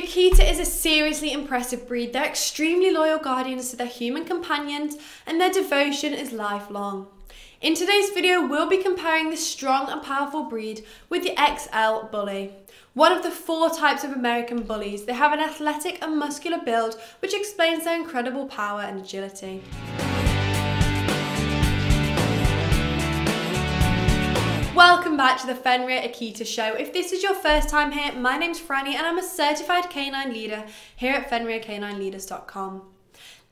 The Akita is a seriously impressive breed. They're extremely loyal guardians to their human companions, and their devotion is lifelong. In today's video, we'll be comparing this strong and powerful breed with the XL Bully, one of the 4 types of American bullies. They have an athletic and muscular build, which explains their incredible power and agility. Welcome back to the Fenrir Akita Show. If this is your first time here, my name's Franny and I'm a certified canine leader here at FenrirCanineLeaders.com.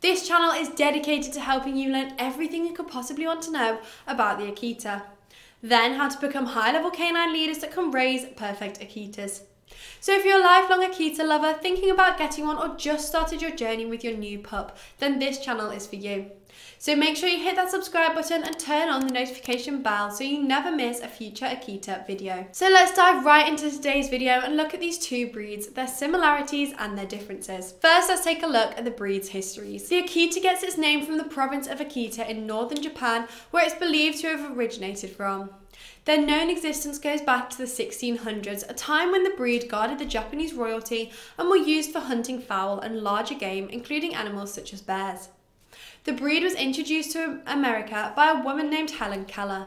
This channel is dedicated to helping you learn everything you could possibly want to know about the Akita. Then how to become high-level canine leaders that can raise perfect Akitas. So if you're a lifelong Akita lover, thinking about getting one, or just started your journey with your new pup, then this channel is for you. So make sure you hit that subscribe button and turn on the notification bell so you never miss a future Akita video. So let's dive right into today's video and look at these 2 breeds, their similarities and their differences. First, let's take a look at the breed's histories. The Akita gets its name from the province of Akita in northern Japan, where it's believed to have originated from. Their known existence goes back to the 1600s, a time when the breed guarded the Japanese royalty and were used for hunting fowl and larger game, including animals such as bears. The breed was introduced to America by a woman named Helen Keller.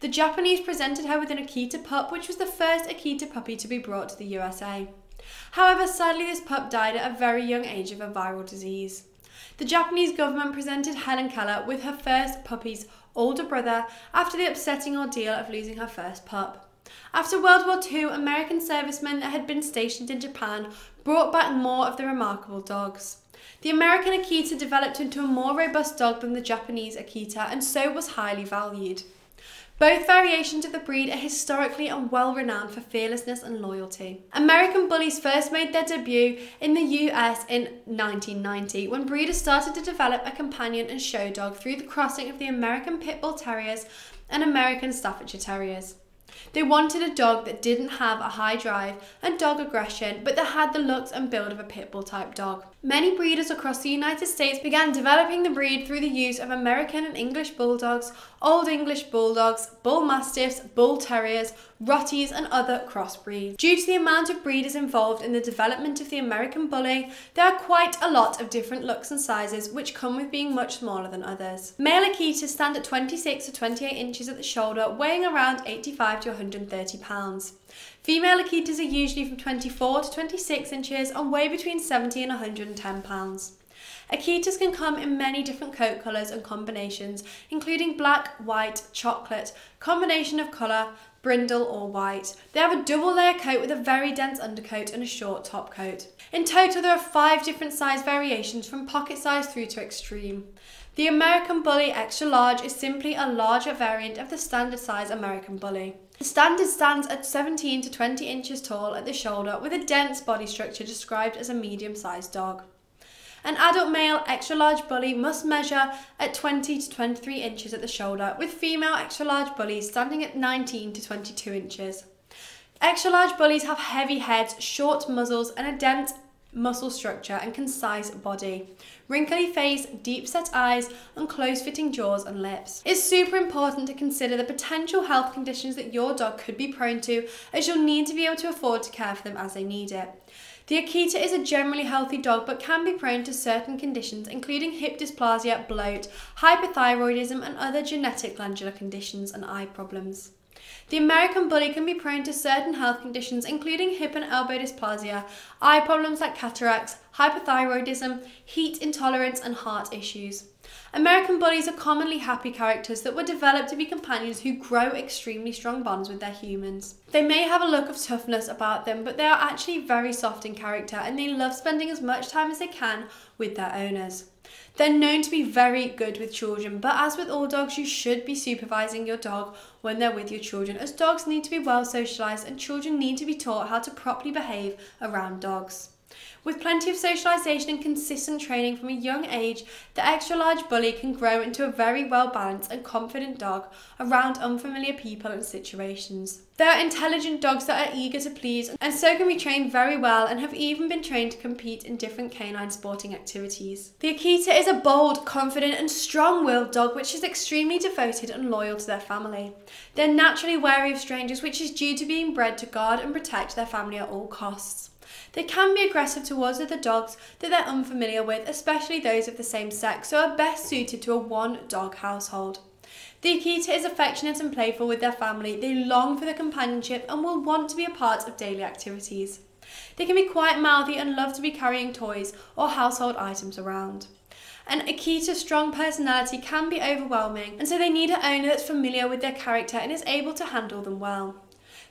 The Japanese presented her with an Akita pup, which was the first Akita puppy to be brought to the USA. However, sadly, this pup died at a very young age of a viral disease. The Japanese government presented Helen Keller with her first puppy's older brother after the upsetting ordeal of losing her first pup. After World War II, American servicemen that had been stationed in Japan brought back more of the remarkable dogs. The American Akita developed into a more robust dog than the Japanese Akita, and so was highly valued. Both variations of the breed are historically and well renowned for fearlessness and loyalty. American bullies first made their debut in the US in 1990, when breeders started to develop a companion and show dog through the crossing of the American Pitbull Terriers and American Staffordshire Terriers. They wanted a dog that didn't have a high drive and dog aggression, but that had the looks and build of a pitbull type dog. Many breeders across the United States began developing the breed through the use of American and English Bulldogs, Old English Bulldogs, Bull Mastiffs, Bull Terriers, Rotties and other crossbreeds. Due to the amount of breeders involved in the development of the American Bully, there are quite a lot of different looks and sizes, which come with being much smaller than others. Male Akitas stand at 26 to 28 inches at the shoulder, weighing around 85 to 130 pounds. Female Akitas are usually from 24 to 26 inches and weigh between 70 and 110 pounds. Akitas can come in many different coat colours and combinations, including black, white, chocolate, combination of colour, brindle or white. They have a double layer coat with a very dense undercoat and a short top coat. In total, there are 5 different size variations, from pocket size through to extreme. The American Bully Extra Large is simply a larger variant of the standard size American Bully. The standard stands at 17 to 20 inches tall at the shoulder, with a dense body structure described as a medium-sized dog. An adult male Extra Large Bully must measure at 20 to 23 inches at the shoulder, with female Extra Large Bullies standing at 19 to 22 inches. Extra Large Bullies have heavy heads, short muzzles and a dense muscle structure and concise body, wrinkly face, deep-set eyes and close-fitting jaws and lips. It's super important to consider the potential health conditions that your dog could be prone to, as you'll need to be able to afford to care for them as they need it. The Akita is a generally healthy dog but can be prone to certain conditions, including hip dysplasia, bloat, hyperthyroidism and other genetic glandular conditions and eye problems. The American Bully can be prone to certain health conditions, including hip and elbow dysplasia, eye problems like cataracts, hyperthyroidism, heat intolerance and heart issues. American Bullies are commonly happy characters that were developed to be companions who grow extremely strong bonds with their humans. They may have a look of toughness about them, but they are actually very soft in character and they love spending as much time as they can with their owners. They're known to be very good with children, but as with all dogs, you should be supervising your dog when they're with your children, as dogs need to be well socialised and children need to be taught how to properly behave around dogs. With plenty of socialisation and consistent training from a young age, the Extra Large Bully can grow into a very well-balanced and confident dog around unfamiliar people and situations. They are intelligent dogs that are eager to please and so can be trained very well, and have even been trained to compete in different canine sporting activities. The Akita is a bold, confident and strong-willed dog which is extremely devoted and loyal to their family. They're naturally wary of strangers, which is due to being bred to guard and protect their family at all costs. They can be aggressive towards other dogs that they're unfamiliar with, especially those of the same sex, so are best suited to a one-dog household. The Akita is affectionate and playful with their family. They long for the companionship and will want to be a part of daily activities. They can be quite mouthy and love to be carrying toys or household items around. An Akita's strong personality can be overwhelming, and so they need an owner that's familiar with their character and is able to handle them well.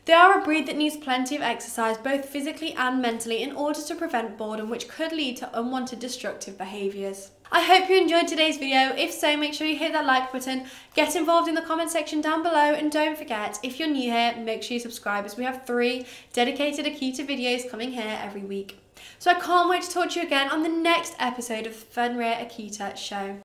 They are a breed that needs plenty of exercise, both physically and mentally, in order to prevent boredom, which could lead to unwanted destructive behaviours. I hope you enjoyed today's video. If so, make sure you hit that like button, get involved in the comment section down below, and don't forget, if you're new here, make sure you subscribe, as we have 3 dedicated Akita videos coming here every week. So I can't wait to talk to you again on the next episode of the Fenrir Akita Show.